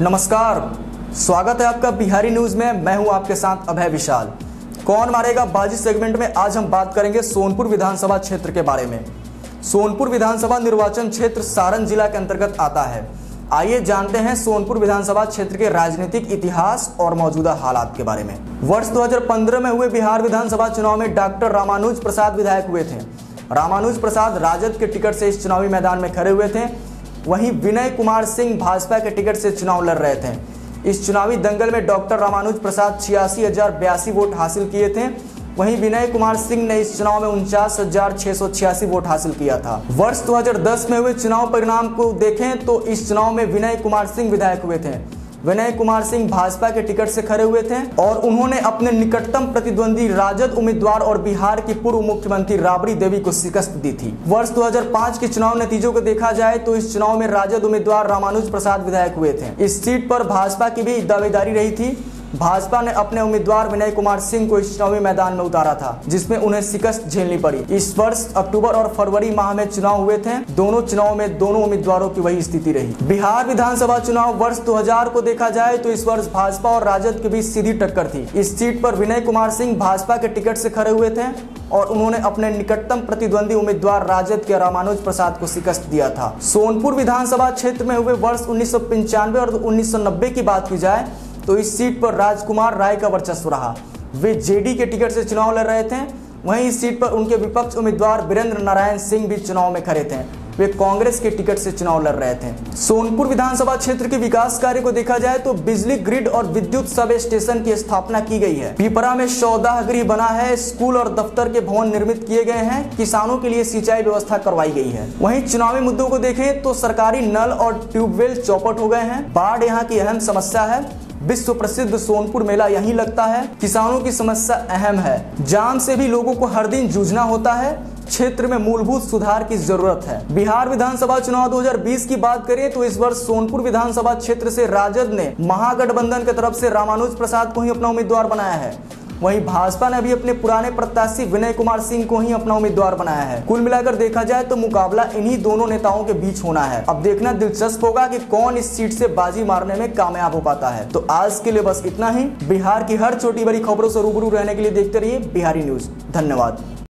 नमस्कार, स्वागत है आपका बिहारी न्यूज में। मैं हूं आपके साथ अभय विशाल। कौन मारेगा बाजी सेगमेंट में आज हम बात करेंगे सोनपुर विधानसभा क्षेत्र के बारे में। सोनपुर विधानसभा निर्वाचन क्षेत्र सारण जिला के अंतर्गत आता है। आइए जानते हैं सोनपुर विधानसभा क्षेत्र के राजनीतिक इतिहास और मौजूदा हालात के बारे में। वर्ष 2015 में हुए बिहार विधानसभा चुनाव में डॉक्टर रामानुज प्रसाद विधायक हुए थे। रामानुज प्रसाद राजद के टिकट से इस चुनावी मैदान में खड़े हुए थे। वहीं विनय कुमार सिंह भाजपा के टिकट से चुनाव लड़ रहे थे। इस चुनावी दंगल में डॉक्टर रामानुज प्रसाद 86,082 वोट हासिल किए थे। वहीं विनय कुमार सिंह ने इस चुनाव में 49,686 वोट हासिल किया था। वर्ष 2010 में हुए चुनाव परिणाम को देखें तो इस चुनाव में विनय कुमार सिंह विधायक हुए थे। विनय कुमार सिंह भाजपा के टिकट से खड़े हुए थे और उन्होंने अपने निकटतम प्रतिद्वंदी राजद उम्मीदवार और बिहार की पूर्व मुख्यमंत्री राबड़ी देवी को शिकस्त दी थी। वर्ष 2005 के चुनाव नतीजों को देखा जाए तो इस चुनाव में राजद उम्मीदवार रामानुज प्रसाद विधायक हुए थे। इस सीट पर भाजपा की भी दावेदारी रही थी। भाजपा ने अपने उम्मीदवार विनय कुमार सिंह को इस चुनावी मैदान में उतारा था, जिसमें उन्हें शिकस्त झेलनी पड़ी। इस वर्ष अक्टूबर और फरवरी माह में चुनाव हुए थे। दोनों चुनाव में दोनों उम्मीदवारों की वही स्थिति रही। बिहार विधानसभा चुनाव वर्ष 2000 को देखा जाए तो इस वर्ष भाजपा और राजद के बीच सीधी टक्कर थी। इस सीट पर विनय कुमार सिंह भाजपा के टिकट से खड़े हुए थे और उन्होंने अपने निकटतम प्रतिद्वंदी उम्मीदवार राजद के रामानुज प्रसाद को शिकस्त दिया था। सोनपुर विधानसभा क्षेत्र में हुए वर्ष 1995 और 1990 की बात की जाए तो इस सीट पर राजकुमार राय का वर्चस्व रहा। वे जेडी के टिकट से चुनाव लड़ रहे थे। वहीं इस सीट पर उनके विपक्ष उम्मीदवार वीरेंद्र नारायण सिंह भी चुनाव में खड़े थे। वे कांग्रेस के टिकट से चुनाव लड़ रहे थे। सोनपुर विधानसभा क्षेत्र के विकास कार्य को देखा जाए तो बिजली ग्रिड और विद्युत सब स्टेशन की स्थापना की गई है। पीपरा में 14 गृह बना है। स्कूल और दफ्तर के भवन निर्मित किए गए हैं। किसानों के लिए सिंचाई व्यवस्था करवाई गई है। वहीं चुनावी मुद्दों को देखें तो सरकारी नल और ट्यूबवेल चौपट हो गए हैं। बाढ़ यहाँ की अहम समस्या है। विश्व प्रसिद्ध सोनपुर मेला यहीं लगता है। किसानों की समस्या अहम है। जाम से भी लोगों को हर दिन जूझना होता है। क्षेत्र में मूलभूत सुधार की जरूरत है। बिहार विधानसभा चुनाव 2020 की बात करें तो इस वर्ष सोनपुर विधानसभा क्षेत्र से राजद ने महागठबंधन की तरफ से रामानुज प्रसाद को ही अपना उम्मीदवार बनाया है। वहीं भाजपा ने भी अपने पुराने प्रत्याशी विनय कुमार सिंह को ही अपना उम्मीदवार बनाया है। कुल मिलाकर देखा जाए तो मुकाबला इन्हीं दोनों नेताओं के बीच होना है। अब देखना दिलचस्प होगा कि कौन इस सीट से बाजी मारने में कामयाब हो पाता है। तो आज के लिए बस इतना ही। बिहार की हर छोटी बड़ी खबरों से रूबरू रहने के लिए देखते रहिए बिहारी न्यूज। धन्यवाद।